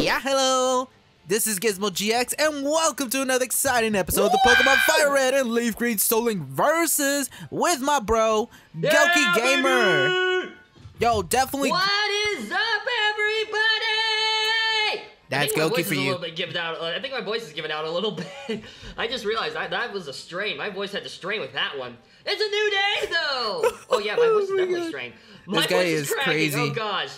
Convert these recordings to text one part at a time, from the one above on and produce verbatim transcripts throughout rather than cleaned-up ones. Yeah, hello! This is Gizmo G X, and welcome to another exciting episode of the Pokemon Fire Red and Leaf Green Stolen Versus with my bro, yeah, Gokey Gamer! Baby. Yo, definitely... What is up, everybody? That's Gokey for you. Out, uh, I think my voice is giving out a little bit. I just realized I, that was a strain. My voice had to strain with that one. It's a new day, though! Oh, yeah, my voice oh, is definitely God. strained. My this guy is, is crazy. Oh, gosh.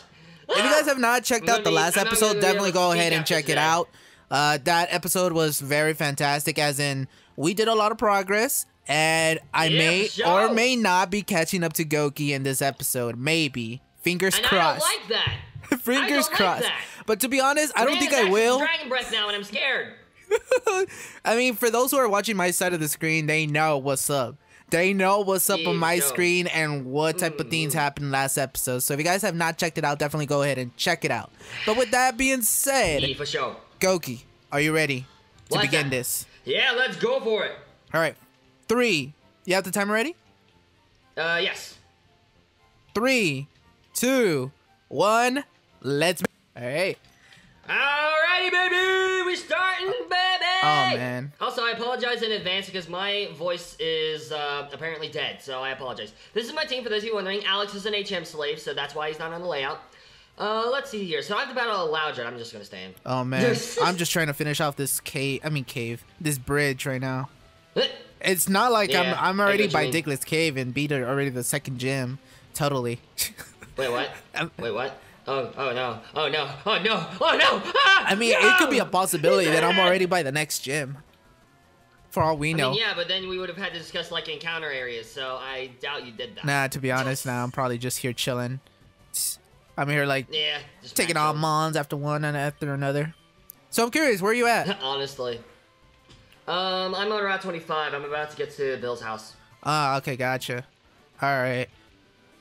If you guys have not checked out the last episode, definitely go ahead and check it out. Uh, that episode was very fantastic, as in, we did a lot of progress, and I may or may not be catching up to Gokey in this episode. Maybe. Fingers crossed. I don't like that. Fingers crossed. But to be honest, I don't think I will. Dragon Breath now, and I'm scared. I mean, for those who are watching my side of the screen, they know what's up. They know what's up on my screen and what type of things happened last episode. So if you guys have not checked it out, definitely go ahead and check it out. But with that being said, for sure. Gokey, are you ready to begin this? Yeah, let's go for it. All right. Three. You have the timer ready? Uh, yes. Three, two, one. Let's. All right. Alrighty, baby, we starting, baby. Oh man. Also, I apologize in advance because my voice is uh, apparently dead, so I apologize. This is my team. For those of you wondering, Alex is an H M slave, so that's why he's not on the layout. Uh, let's see here. So I have to battle a Loudred. I'm just gonna stay in. Oh man, I'm just trying to finish off this cave. I mean cave. This bridge right now. It's not like yeah, I'm I'm already by Diglett's Cave and beat already the second gym. Totally. Wait what? Wait what? Oh, oh no, oh no, oh no, oh no! Ah, I mean, no! It could be a possibility that I'm already by the next gym. For all we know. I mean, yeah, but then we would have had to discuss, like, encounter areas, so I doubt you did that. Nah, to be honest, now nah, I'm probably just here chilling. I'm here, like, yeah, just taking all mons after one and after another. So I'm curious, where are you at? Honestly. Um, I'm on Route twenty-five. I'm about to get to Bill's house. Ah, uh, okay, gotcha. Alright.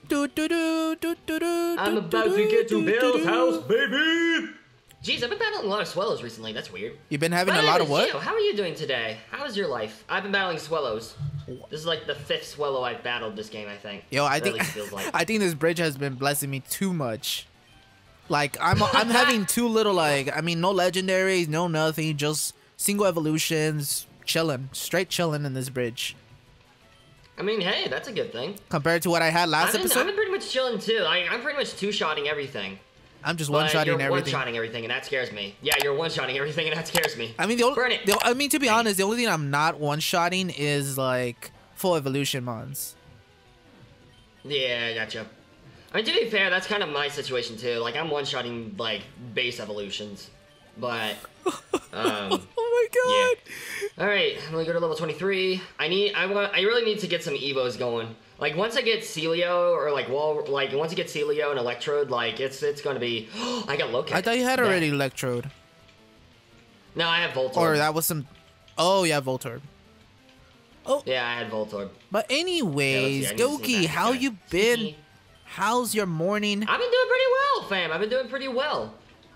Do, do, do, do, do, do, I'm about do, to get to do, Bill's do, do. house, baby! Jeez, I've been battling a lot of swallows recently. That's weird. You've been having but a lot of what? You. How are you doing today? How is your life? I've been battling swallows. This is like the fifth swallow I've battled this game, I think. Yo, I or think feels like. I think this bridge has been blessing me too much. Like I'm I'm having too little. Like I mean, no legendaries, no nothing, just single evolutions, chilling, straight chilling in this bridge. I mean, hey, that's a good thing. Compared to what I had last I've been, episode? I've been pretty much chilling, too. I, I'm pretty much two-shotting everything. I'm just one-shotting everything. one-shotting everything, and that scares me. Yeah, you're one-shotting everything, and that scares me. I mean, the only, Burn it. The, I mean, to be Dang. honest, the only thing I'm not one-shotting is, like, full evolution mons. Yeah, gotcha. I mean, to be fair, that's kind of my situation, too. Like, I'm one-shotting, like, base evolutions. But... Um, oh my god! Yeah. All right, I'm gonna go to level twenty-three. I need, I want, I really need to get some evos going. Like once I get Sealeo or like wall, like once I get Sealeo and Electrode, like it's it's gonna be. Oh, I got low kick. I thought you had already yeah. Electrode. No, I have Voltorb. Or that was some. Oh yeah, Voltorb. Oh yeah, I had Voltorb. But anyways, yeah, Gokey, how okay. you been? How's your morning? I've been doing pretty well, fam. I've been doing pretty well.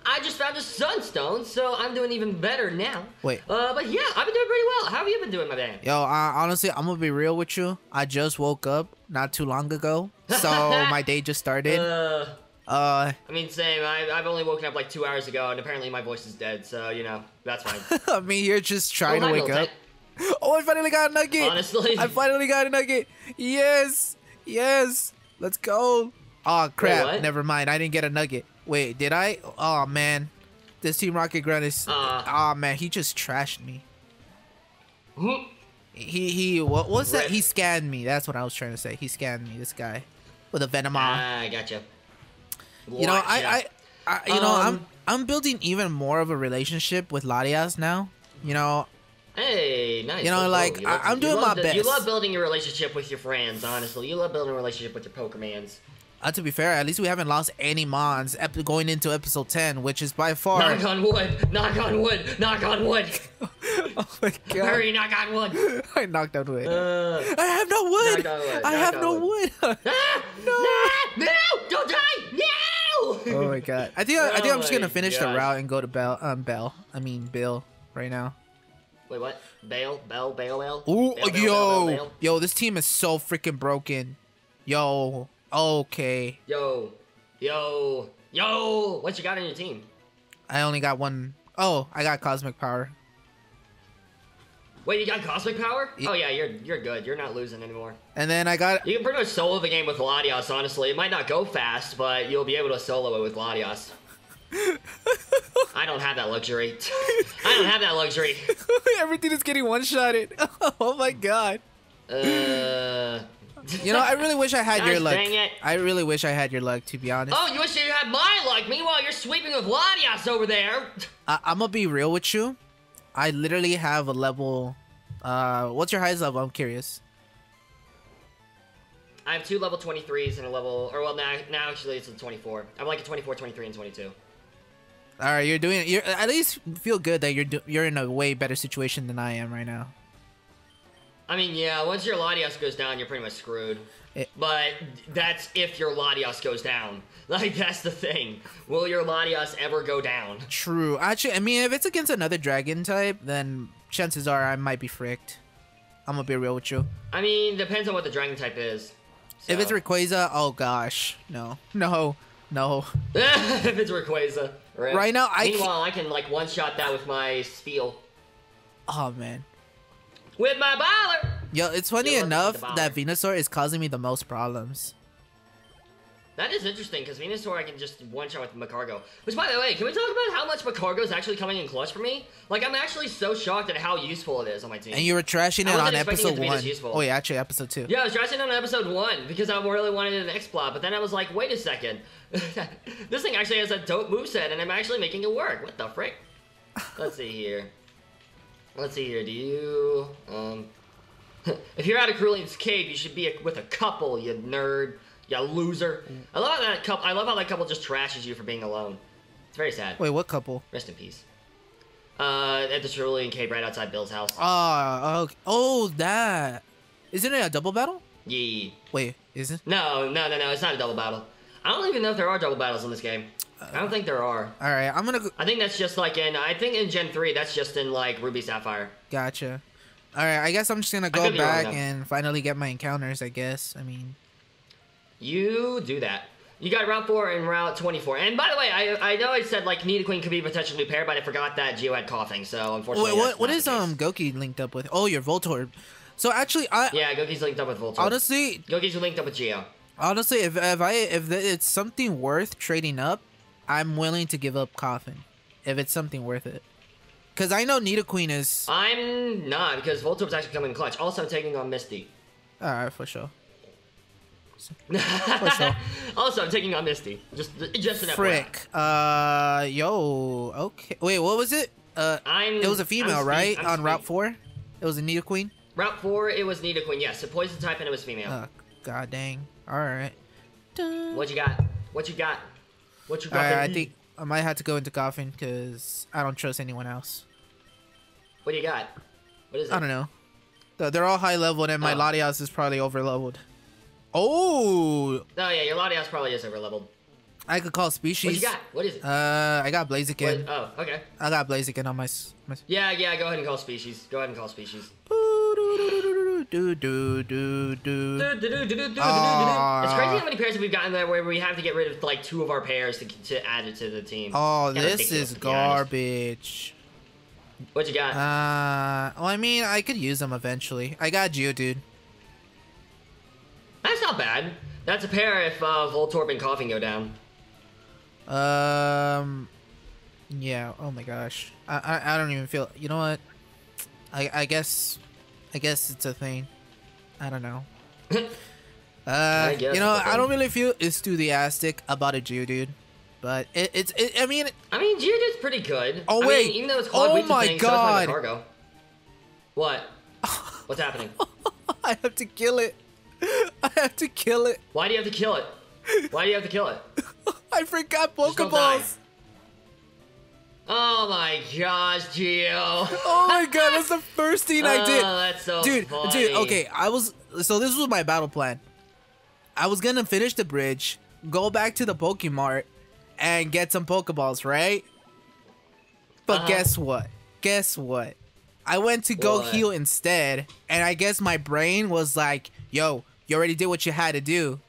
I just found a sunstone, so I'm doing even better now. Wait. Uh, but yeah, I've been doing pretty well. How have you been doing, my man? Yo, I, honestly, I'm gonna be real with you. I just woke up not too long ago, so my day just started. Uh, uh I mean, same. I, I've only woken up like two hours ago, and apparently my voice is dead, so, you know, that's fine. I mean, you're just trying well, to wake up. Oh, I finally got a nugget. Honestly. I finally got a nugget. Yes. Yes. Let's go. Oh, crap. Wait, never mind. I didn't get a nugget. Wait, did I? Oh, man. This Team Rocket Grunt is... Uh, oh, man. He just trashed me. Who? He... he. What was that? He scanned me. That's what I was trying to say. He scanned me, this guy. With a Venomar. Ah, I gotcha. You know, I... I, I you um, know, I'm I'm building even more of a relationship with Latias now. You know... Hey, nice. You know, oh, like, you I, love, I'm doing my the, best. You love building your relationship with your friends, honestly. You love building a relationship with your Pokemans. Uh, to be fair, at least we haven't lost any mons going into episode ten, which is by far... Knock on wood! Knock on wood! Knock on wood! Oh my god. Hurry, knock on wood! I knocked on wood. Uh, I have no wood! wood. I have no wood! wood. Ah, no! No! No! Don't die! No! Oh my god. I think, I, I think oh I'm just gonna finish god. the route and go to Bell, um, Bell. I mean, Bill, right now. Wait, what? Bell? Bell? Bell? Bell? Ooh, Bell, Bell, yo! Bell, Bell, Bell. Yo, this team is so freaking broken. Yo... Okay. Yo, yo, yo! What you got on your team? I only got one. Oh, I got Cosmic Power. Wait, you got Cosmic Power? Yeah. Oh yeah, you're you're good. You're not losing anymore. And then I got... You can pretty much solo the game with Latios, honestly. It might not go fast, but you'll be able to solo it with Latios. I don't have that luxury. I don't have that luxury. Everything is getting one-shotted. Oh my god. Uh... You know, I really wish I had God your luck. Dang it. I really wish I had your luck, to be honest. Oh, you wish you had my luck. Meanwhile, you're sweeping with Latias over there. I I'm gonna be real with you. I literally have a level... Uh, what's your highest level? I'm curious. I have two level twenty-threes and a level... Or, well, now, now actually it's a twenty-four. I'm like a twenty-four, twenty-three, and twenty-two. Alright, you're doing... You're, at least feel good that you're, do, you're in a way better situation than I am right now. I mean, yeah, once your Latias goes down, you're pretty much screwed. It, but that's if your Latias goes down. Like, that's the thing. Will your Latias ever go down? True. Actually, I mean, if it's against another dragon type, then chances are I might be fricked. I'm gonna be real with you. I mean, depends on what the dragon type is. So. If it's Rayquaza, oh gosh. No. No. No. If it's Rayquaza. Right, right now, I Meanwhile, I can, like, one-shot that with my Steel. Oh, man. With my baller! Yo, it's funny Yo, enough that Venusaur is causing me the most problems. That is interesting, because Venusaur I can just one-shot with Magcargo. Which, by the way, can we talk about how much Magcargo is actually coming in clutch for me? Like, I'm actually so shocked at how useful it is on my team. And you were trashing it on episode one. Oh, yeah, actually, episode two. Yeah, I was trashing it on episode one, because I really wanted an X-Plot, but then I was like, wait a second. This thing actually has a dope moveset, and I'm actually making it work. What the frick? Let's see here. Let's see here, do you, um, if you're out of Cerulean's cave, you should be a, with a couple, you nerd, you loser. I love how that couple, I love how that couple just trashes you for being alone. It's very sad. Wait, what couple? Rest in peace. Uh, at the Cerulean cave right outside Bill's house. Oh, okay. Oh, that. Isn't it a double battle? Yeah. Wait, is it? No, no, no, no, it's not a double battle. I don't even know if there are double battles in this game. I don't think there are. All right, I'm gonna go. I think that's just like in. I think in Gen three, that's just in like Ruby Sapphire. Gotcha. All right, I guess I'm just gonna go back and finally get my encounters. I guess. I mean, you do that. You got Route Four and Route twenty-four. And by the way, I I know I said like Nidoqueen could be potentially paired, but I forgot that Geodude Koffing. So unfortunately, Wait, what what is um Gokey linked up with? Oh, your Voltorb. So actually, I yeah, Gokey's linked up with Voltorb. Honestly, Gokey's linked up with Geo. Honestly, if if I if it's something worth trading up, I'm willing to give up Koffing if it's something worth it. Because I know Nidoqueen is... I'm not, because Voltorb's actually coming in clutch. Also, I'm taking on Misty. Alright, for sure. For sure. Also, I'm taking on Misty. Just, just an Frick. Uh, yo, okay. Wait, what was it? Uh, I'm, it was a female, I'm right? On Route four? It was a Nidoqueen? Route four, it was Nidoqueen, yes. A poison type, and it was female. Oh, god dang. Alright. What you got? What you got? What you got right, I think I might have to go into Koffing because I don't trust anyone else. What do you got? What is it? I don't know. They're all high leveled and my oh. Latias is probably over leveled. Oh! Oh yeah, your Latias probably is over leveled. I could call species. What you got? What is it? Uh, I got Blaziken. What? Oh, okay. I got Blaziken on my, my... Yeah, yeah, go ahead and call species. Go ahead and call species. Do, do, do, do. Do, do, do, do, do, do, do. Uh, it's crazy how many pairs that we've gotten there where we have to get rid of like two of our pairs to, to add it to the team. Oh, this is garbage. What you got? Uh, well, I mean, I could use them eventually. I got Geodude. That's not bad. That's a pair if uh, Voltorb and Koffing go down. Um, yeah. Oh my gosh. I I, I don't even feel. You know what? I I guess. I guess it's a thing. I don't know. uh, you know, I don't really feel enthusiastic about a Geodude, but it, it's. It, I mean, I mean, Geodude's pretty good. Oh wait, I mean, even though it's called oh my thing, god! So it's my what? What's happening? I have to kill it. I have to kill it. Why do you have to kill it? Why do you have to kill it? I forgot Pokeballs. Oh my gosh, Geo. Oh my god, that's the first thing I did. Oh, that's so dude, funny. Dude, okay, I was... So this was my battle plan. I was gonna finish the bridge, go back to the Pokemart, and get some Pokeballs, right? But uh-huh. guess what? Guess what? I went to go what? heal instead, and I guess my brain was like, yo, you already did what you had to do.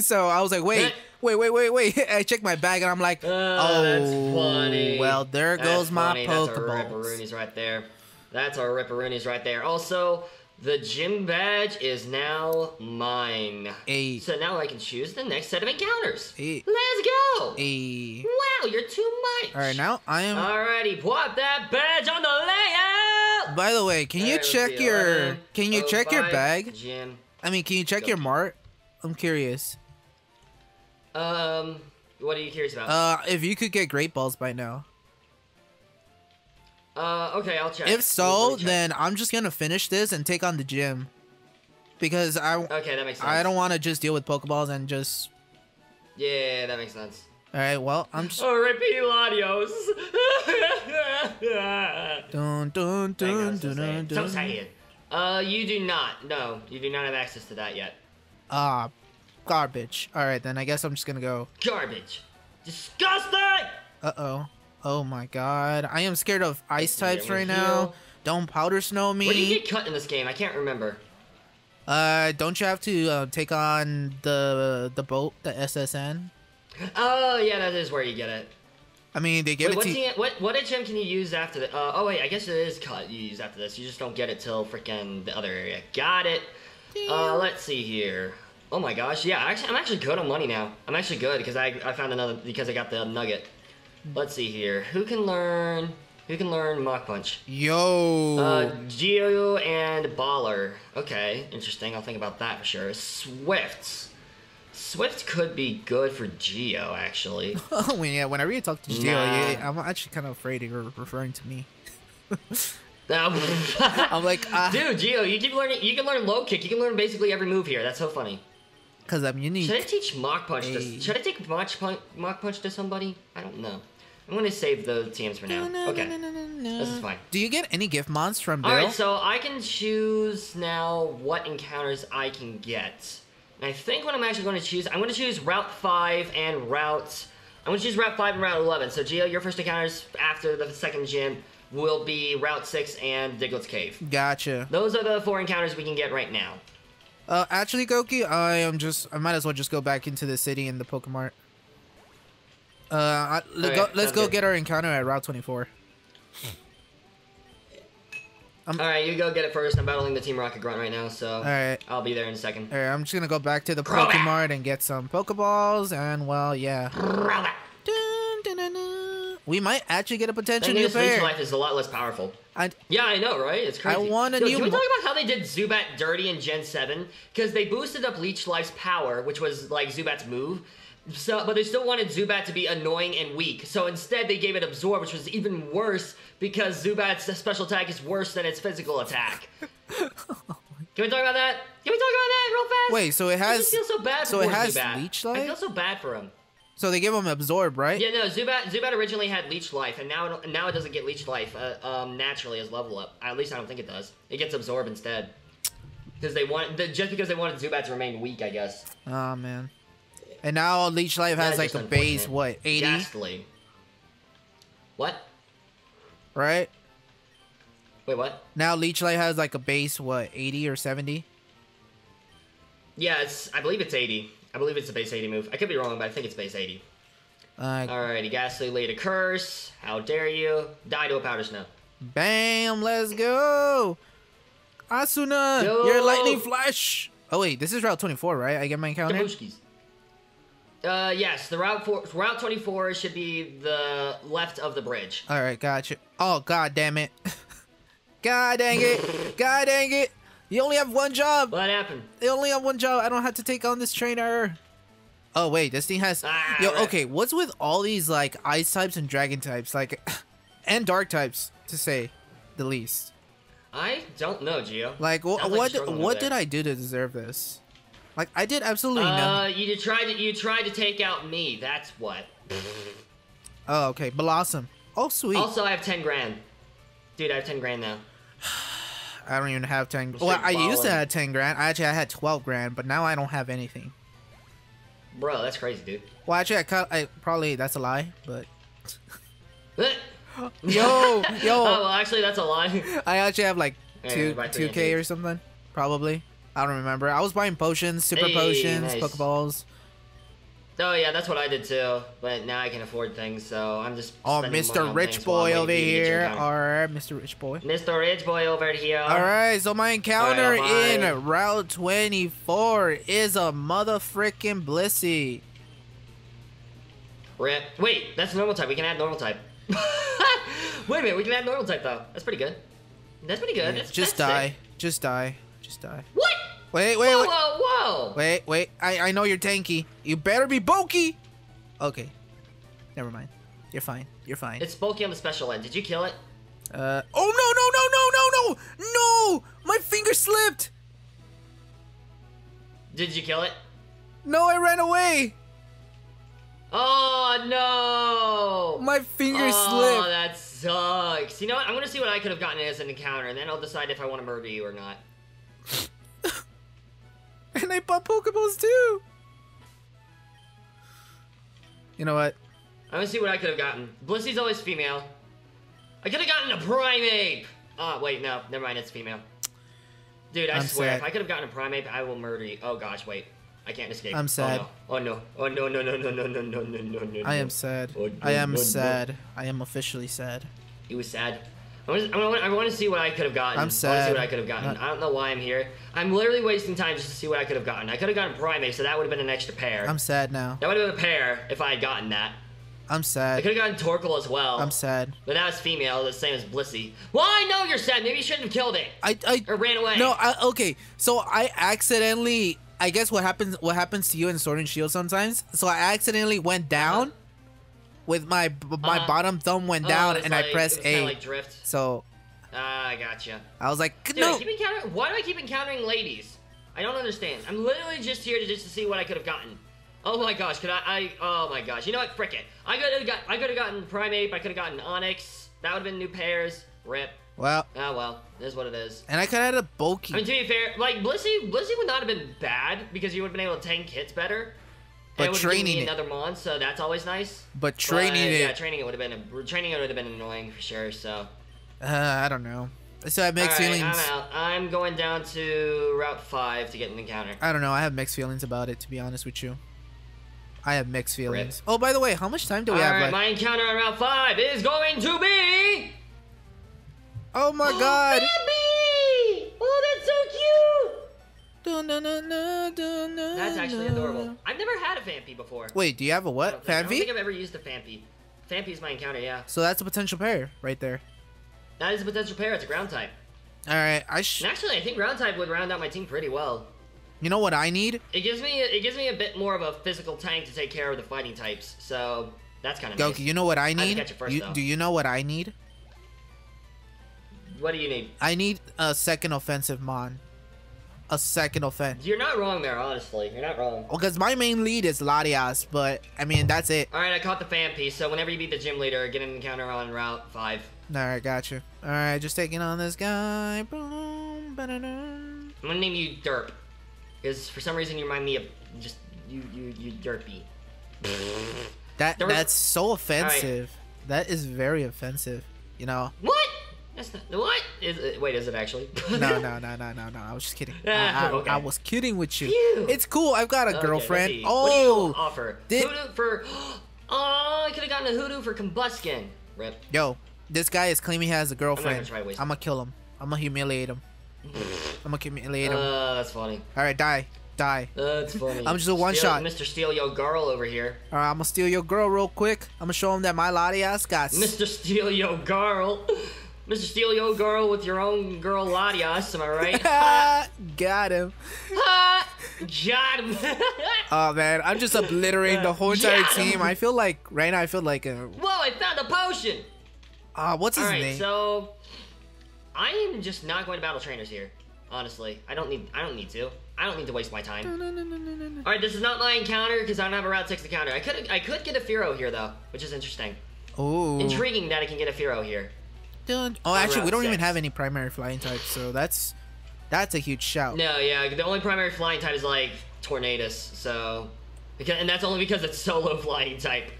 So I was like, wait, wait, wait, wait, wait. I checked my bag and I'm like, oh, oh that's funny. Well, there that's goes funny. my Pokeballs. That's our Ripperoonies right there. That's our Ripperoonies right there. Also, the gym badge is now mine. Ay. So now I can choose the next set of encounters. Ay. Let's go. Ay. Wow, you're too much. All right, now I am. Alrighty, pop that badge on the layout. By the way, can All you right, check your? Can you oh, check your bag? Gym. I mean, can you check go. your mart? I'm curious. Um, what are you curious about? Uh, if you could get Great Balls by now. Uh, okay, I'll check. If so, we'll check. then I'm just gonna finish this and take on the gym, because I okay, that makes sense. I don't want to just deal with Pokeballs and just. Yeah, that makes sense. All right, well, I'm just. Oh, R I P Latios. Dun dun dun dun dun dun. Don't Uh, you do not. No, you do not have access to that yet. Ah, uh, garbage. All right, then I guess I'm just gonna go. Garbage. Disgusting. Uh oh. Oh my god. I am scared of ice types right now. Don't powder snow me. Where do you get cut in this game? I can't remember. Uh, don't you have to uh, take on the the boat, the S S N? Oh, yeah, that is where you get it. I mean, they give it to you. What, what gem can you use after the... Uh, oh, wait, I guess it is cut you use after this. You just don't get it till freaking the other area. Got it. Uh, let's see here. Oh my gosh. Yeah, actually, I'm actually good on money now. I'm actually good because I, I found another... Because I got the nugget. Let's see here. Who can learn? Who can learn Mach Punch? Yo. Uh, Geo and Baller. Okay, interesting. I'll think about that for sure. Swift. Swift could be good for Geo, actually. Oh yeah. Whenever you talk to Geo, nah. you, I'm actually kind of afraid you're referring to me. I'm like, uh, dude, Geo, you keep learning. You can learn low kick. You can learn basically every move here. That's so funny. Cause I'm unique. Should I teach Mach Punch? Hey. To, should I take Mach Punch, Mach Punch to somebody? I don't know. I'm gonna save the T Ms for now. No, no, okay, no, no, no, no. This is fine. Do you get any gift mons from Bill? All right, so I can choose now what encounters I can get. And I think what I'm actually going to choose, I'm going to choose Route Five and Route. I'm going to choose Route Five and Route Eleven. So Geo, your first encounters after the second gym will be Route Six and Diglett's Cave. Gotcha. Those are the four encounters we can get right now. Uh, actually, Gokey, I am just. I might as well just go back into the city and the Pokemart. Uh, I, let, okay, go, let's go good. get our encounter at Route twenty-four. I'm, all right, you go get it first. I'm battling the Team Rocket Grunt right now, so all right. I'll be there in a second. All right, I'm just gonna go back to the Grow Pokemart it. and get some Pokeballs, and well, yeah. Dun, dun, dun, dun. We might actually get a potential new pair. Leech Life is a lot less powerful. I, yeah, I know, right? It's crazy. I want a Yo, new. Can we talk about how they did Zubat dirty in Gen seven? Because they boosted up Leech Life's power, which was like Zubat's move. So, but they still wanted Zubat to be annoying and weak. So instead, they gave it Absorb, which was even worse because Zubat's special attack is worse than its physical attack. Oh. Can we talk about that? Can we talk about that real fast? Wait, so it has. I just feel so bad so for it has Zubat. Leech Life? I feel so bad for him. So they give him Absorb, right? Yeah, no, Zubat Zubat originally had Leech Life, and now it, now it doesn't get Leech Life uh, um, naturally as level up. At least I don't think it does. It gets Absorb instead. Because they want, just because they wanted Zubat to remain weak, I guess. Oh, man. And now Leech Life has like a base, what, eighty? Ghastly. What? Right? Wait, what? Now Leech Life has like a base, what, eighty or seventy? Yeah, it's, I believe it's eighty. I believe it's a base eighty move. I could be wrong, but I think it's base eighty. Uh, Alrighty, Ghastly laid a curse. How dare you? Die to a powder snow. Bam, let's go! Asuna, no. Your lightning flash! Oh wait, this is Route twenty-four, right? I get my encounter? Kabushkis. Uh, yes, the route for, route twenty-four should be the left of the bridge. All right, gotcha. Oh, god damn it. God dang it. God dang it. You only have one job. What happened? You only have one job. I don't have to take on this trainer. Oh, wait, this thing has... Ah, Yo, right. okay, what's with all these, like, ice types and dragon types, like, and dark types, to say the least? I don't know, Geo. Like, wh like what, what did I do to deserve this? Like, I did absolutely nothing. Uh, you tried to, you tried to take out me, that's what. Oh, okay, Blossom. Oh, sweet. Also, I have ten grand. Dude, I have ten grand now. I don't even have ten grand. Well, I used to have ten grand. Actually, I had twelve grand, but now I don't have anything. Bro, that's crazy, dude. Well, actually, I, cut, I probably, that's a lie, but... yo, yo. Oh, well, actually, that's a lie. I actually have, like, two, hey, two K or something, probably. I don't remember. I was buying potions, super hey, potions, nice. Pokeballs. Oh yeah, that's what I did too. But now I can afford things, so I'm just. Oh, Mister Rich Boy over here. All right, Mister Rich Boy. Mister Rich Boy over here. All right, so my encounter in Route twenty-four is a mother frickin' Blissey. Rip. Wait, that's normal type. We can add normal type. Wait a minute, we can add normal type though. That's pretty good. That's pretty good. Yeah, that's, just that's die. Sick. Just die. Just die. What? Wait, wait, whoa, wait. Whoa, whoa. Wait, wait. I, I know you're tanky. You better be bulky. Okay. Never mind. You're fine. You're fine. It's bulky on the special end. Did you kill it? Uh. Oh, no, no, no, no, no, no. No. My finger slipped. Did you kill it? No, I ran away. Oh, no. My finger oh, slipped. Oh, that sucks. You know what? I'm going to see what I could have gotten as an encounter, and then I'll decide if I want to murder you or not. And I bought Pokeballs too. You know what? I'm gonna see what I could have gotten. Blissey's always female. I could have gotten a Primeape. Oh wait, no, never mind. It's female. Dude, I I'm swear, sad. If I could have gotten a Primeape, I will murder you. Oh gosh, wait, I can't escape. I'm sad. Oh no! Oh no! No! No! No! No! No! No! No! No! No! I am sad. Oh, no, I am no, sad. No. I am officially sad. He was sad. I want, to, I, want to, I want to see what I could have gotten. I'm sad. I want to see what I could have gotten. Not... I don't know why I'm here. I'm literally wasting time just to see what I could have gotten. I could have gotten Primeape, so that would have been an extra pair. I'm sad now. That would have been a pair if I had gotten that. I'm sad. I could have gotten Torkoal as well. I'm sad. But that was female, the same as Blissey. Well, I know you're sad. Maybe you shouldn't have killed it. I, I or ran away. No, I, okay. So I accidentally, I guess what happens, what happens to you in Sword and Shield sometimes. So I accidentally went down. Uh-huh. With my my uh, bottom thumb went down, oh, and like, I pressed it was A. Like drift. So, ah, uh, I gotcha. I was like, dude, no. I keep encountering, why do I keep encountering ladies? I don't understand. I'm literally just here to just to see what I could have gotten. Oh my gosh, could I? I oh my gosh, you know what? Frick it. I could have got I could have gotten Primeape. I could have gotten Onix. That would have been new pairs. Rip. Well. Oh well, it is what it is. And I could have had a bulky. I mean, to be fair, like Blissey, Blissey would not have been bad because you would have been able to tank hits better. But and it training me another mon, so that's always nice. But training but, yeah, it, yeah, training it would have been a, training it would have been annoying for sure. So, uh, I don't know. So I have mixed All right, feelings. I'm out. I'm going down to Route Five to get an encounter. I don't know. I have mixed feelings about it, to be honest with you. I have mixed feelings. Rip. Oh, by the way, how much time do we All have? Right, left? My encounter on Route Five is going to be. Oh my God! Baby! Oh, that's so cute. Dun, dun, dun, dun, dun, dun, that's actually adorable. I've never had a Phanpy before. Wait, do you have a what? Phanpy? I don't think I've ever used a Phanpy. Phanpy is my encounter, yeah. So that's a potential pair right there. That is a potential pair. It's a ground type. All right, I should. Actually, I think ground type would round out my team pretty well. You know what I need? It gives me it gives me a bit more of a physical tank to take care of the fighting types. So that's kind of nice. Gokey, you know what I need? I catch it first, you, do you know what I need? What do you need? I need a second offensive mon. A second offense. You're not wrong there, honestly. You're not wrong. Well, because my main lead is Latias, but I mean that's it. All right, I caught the Phanpy. So whenever you beat the gym leader, get an encounter on Route Five. All right, gotcha. All right, just taking on this guy. Boom, ba-da-dum. I'm gonna name you Derp, because for some reason you remind me of just you, you, you Derpy. that Derp. That's so offensive. Right. That is very offensive. You know. What? That's not, what? Is it, wait, is it actually? no, no, no, no, no, no. I was just kidding. Ah, I, I, okay. I was kidding with you. Phew. It's cool. I've got a okay, girlfriend. Oh, what do you offer? Did... Hoodoo for. Oh, I could have gotten a Hoodoo for Combuskin. Rip. Yo, this guy is claiming he has a girlfriend. I'm gonna, I'm gonna kill him. I'm gonna humiliate him. I'm gonna humiliate him. Uh, that's funny. All right, die, die. Uh, that's funny. I'm just a one steal, shot. Mister Steal Yo Girl over here. All right, I'm gonna steal your girl real quick. I'm gonna show him that my Latias got. Mister Steal Yo Girl. Mister Steal Yo Girl with your own girl Latias, am I right? Ha! Got him. Ha! Got him. Oh man, I'm just obliterating the whole entire team. I feel like right now I feel like a. Whoa! I found a potion. Ah, uh, what's his All right, name? So I am just not going to battle trainers here. Honestly, I don't need. I don't need to. I don't need to waste my time. No, no, no, no, no, no. All right, this is not my encounter because I don't have a Route Six encounter. I could. I could get a Fearow here though, which is interesting. Oh. Intriguing that I can get a Fearow here. Dun. Oh, actually, we don't six. even have any primary flying types, so that's that's a huge shout. No, yeah, the only primary flying type is like Tornadus, so because and that's only because it's solo flying type.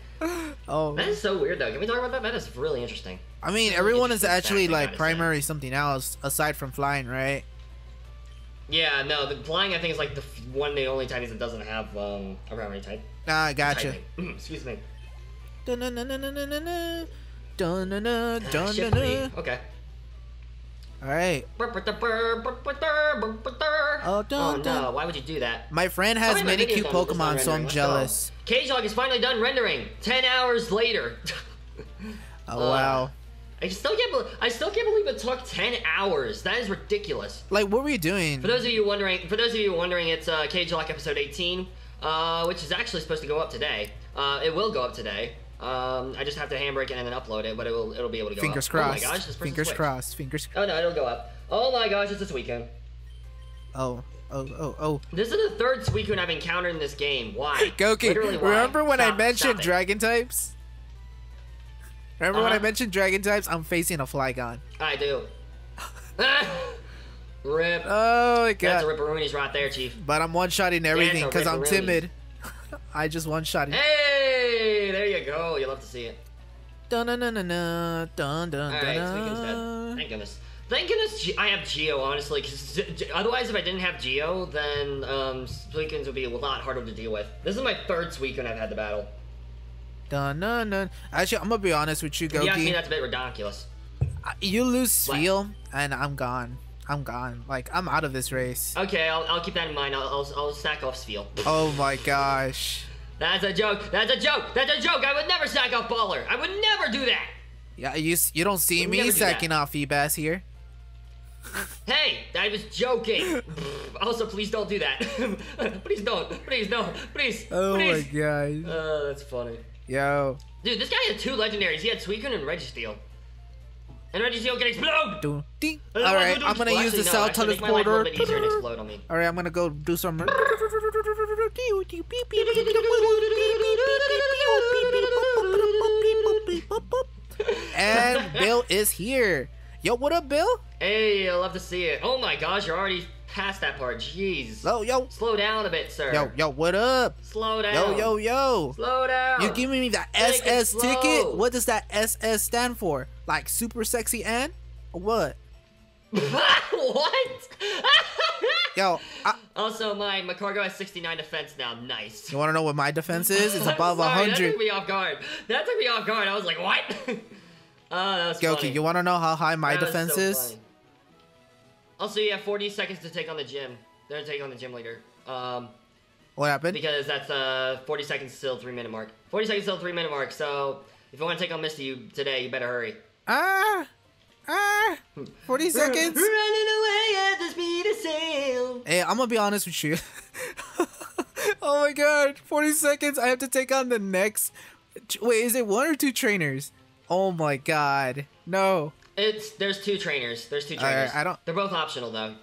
Oh, that is so weird though. Can we talk about that? That is really interesting. I mean, really everyone is actually like primary say. something else aside from flying, right? Yeah, no, the flying I think is like the one the only time it doesn't have um, a primary type. Nah, I gotcha. Excuse me. Dun dun dun dun dun dun dun dun dun dun dun. Okay. All right. Oh, oh no! Why would you do that? My friend has oh, many cute Pokemon, so I'm jealous. Cage Log is finally done rendering. Ten hours later. Oh uh, wow! I still can't believe I still can't believe it took ten hours. That is ridiculous. Like, what were you doing? For those of you wondering, for those of you wondering, it's uh, Cage Log episode eighteen, uh, which is actually supposed to go up today. Uh, it will go up today. Um, I just have to handbrake it and then upload it, but it will it'll be able to go Fingers up. Crossed. Oh my gosh, this Fingers switched. crossed. Fingers crossed. Oh no, it'll go up. Oh my gosh, it's this weekend. Oh, oh, oh, oh. This is the third Suicune I've encountered in this game. Why? Gokey, Literally, why? remember when stop, I mentioned dragon types? Remember uh-huh. when I mentioned dragon types? I'm facing a Flygon. I do. Rip. Oh my god. That's a Ripperoonies right there, Chief. But I'm one-shotting everything because I'm timid. I just one-shotted. Hey, there you go. You'll love to see it. Dun dun dun dun dun dun dun. All right, Suicune's dead. Thank goodness. Thank goodness I have Geo, honestly, because otherwise, if I didn't have Geo, then um, Suicunes would be a lot harder to deal with. This is my third Suicune I've had to battle. Dun dun dun. Actually, I'm gonna be honest with you, Gokey. Yeah, I mean, that's a bit ridiculous. You lose feel, and I'm gone. I'm gone. Like, I'm out of this race. Okay, I'll, I'll keep that in mind. I'll, I'll, I'll sack off Steel. Oh my gosh. That's a joke. That's a joke. That's a joke. I would never sack off Baller. I would never do that. Yeah, you you don't see me sacking that. off E-Bass here. Hey, I was joking. Also, please don't do that. Please don't. Please don't. Please. Oh please. my gosh. Oh, that's funny. Yo. Dude, this guy had two legendaries. He had Suicune and Registeel. And Registeel can explode! All right, I'm gonna use the cell teleporter. All right, I'm gonna go do some. And Bill is here. Yo, what up, Bill? Hey, I love to see it. Oh my gosh, you're already past that part. Jeez. Yo, yo. Slow down a bit, sir. Yo, yo, what up? Slow down. Yo, yo, yo. Slow down. You giving me that S S ticket? What does that S S stand for? Like super sexy and what? What? Yo. I, also, my Magcargo has sixty-nine defense now. Nice. You want to know what my defense is? It's above sorry, one hundred. That took me off guard. That took me off guard. I was like, what? Oh, that was Gokey, funny. You want to know how high my that defense so is? Funny. Also, you have forty seconds to take on the gym. They're going to take on the gym leader. Um, what happened? Because that's uh, forty seconds till three minute mark. forty seconds till three minute mark. So, if you want to take on Misty you, today, you better hurry. Ah! Ah! forty seconds! Running away at the speed of sail! Hey, I'm gonna be honest with you. Oh my god, forty seconds! I have to take on the next... Wait, is it one or two trainers? Oh my god, no. It's... There's two trainers. There's two trainers. Uh, I don't... They're both optional, though.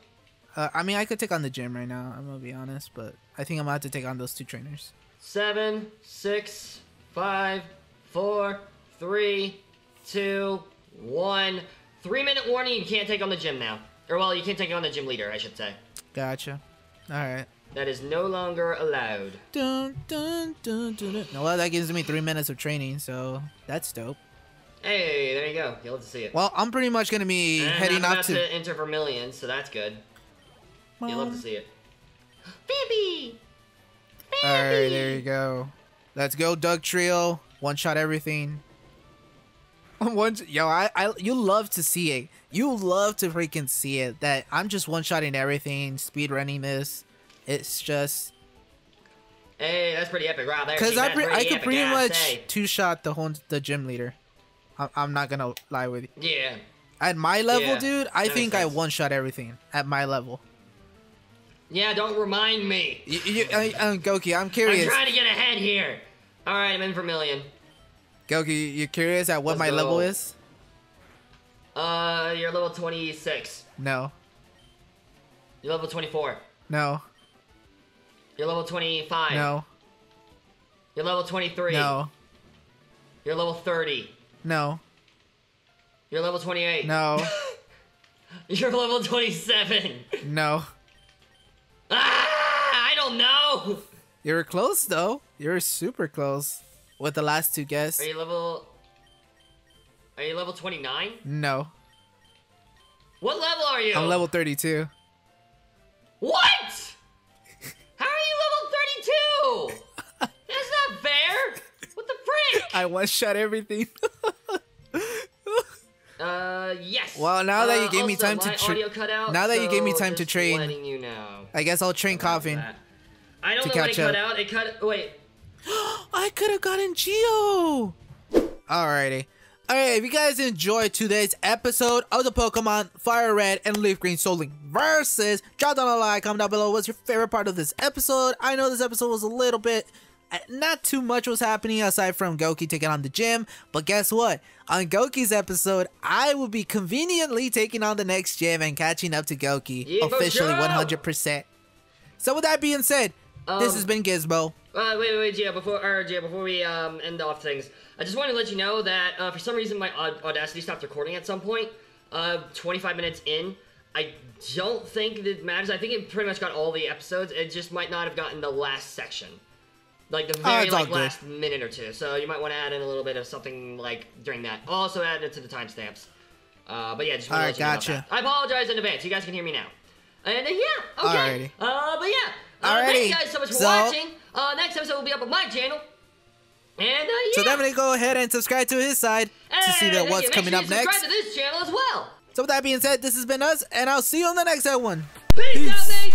Uh, I mean, I could take on the gym right now, I'm gonna be honest, but I think I'm gonna have to take on those two trainers. Seven, six, five, four, three, two... One three minute warning, you can't take on the gym now. Or well, you can't take on the gym leader, I should say. Gotcha. Alright. That is no longer allowed. Dun, dun, dun, dun, dun. Well, that gives me three minutes of training, so that's dope. Hey, there you go. You'll have to see it. Well, I'm pretty much gonna be and heading up to... to enter Vermilion, so that's good. Mom. You'll have to see it. Phanpy! Phanpy! Alright, there you go. Let's go, Doug Trio. One shot everything. One, yo, I, I, you love to see it. You love to freaking see it. That I'm just one-shotting everything, speedrunning this. It's just. Hey, that's pretty epic, right there. Because I, pre I could pretty much two-shot the whole the gym leader. I, I'm not gonna lie with you. Yeah. At my level, yeah, dude, I think sense. I one-shot everything at my level. Yeah, don't remind me. You, you, I, I'm Gokey. I'm curious. I'm trying to get ahead here. All right, I'm in Vermilion. Gokey, you're curious at what Let's my go. level is? Uh, you're level twenty-six. No. You're level twenty-four. No. You're level twenty-five. No. You're level twenty-three. No. You're level thirty. No. You're level twenty-eight. No. You're level twenty-seven. No. Ah, I don't know. You were close, though. You were super close. With the last two guesses. Are you level... Are you level twenty-nine? No. What level are you? I'm level thirty-two. What? How are you level thirty-two? That's I one-shot everything. Uh, yes. Well, now that you gave me time to train, now that you gave me time to train, I guess I'll train Koffing. I don't know what it cut out. It cut. Wait. I could have gotten Geo. Alrighty. Alright, if you guys enjoyed today's episode of the Pokemon Fire Red and Leaf Green Soul Link Versus, drop down a like, comment down below what's your favorite part of this episode. I know this episode was a little bit, not too much was happening aside from Gokey taking on the gym, but guess what? On Gokey's episode, I will be conveniently taking on the next gym and catching up to Gokey, yeah, officially one hundred percent. So with that being said, um, this has been Gizmo. Uh, wait, wait, wait, Gio, before, or, Gio, before we um, end off things, I just wanted to let you know that uh, for some reason my Audacity stopped recording at some point, uh, twenty-five minutes in. I don't think that matters. I think it pretty much got all the episodes. It just might not have gotten the last section. Like, the very, oh, like, last minute or two. So you might want to add in a little bit of something, like, during that. Also add it to the timestamps. Uh, but yeah, just want to let you know about that. I apologize in advance. You guys can hear me now. And uh, yeah, okay. Alrighty. Uh, but yeah. Uh, thank you guys so much for so, watching. Uh, next episode will be up on my channel. And uh, yeah. So definitely go ahead and subscribe to his side and to see that what's you. coming sure up next. Subscribe to this channel as well. So with that being said, this has been us, and I'll see you on the next one. Peace, Peace. out, baby.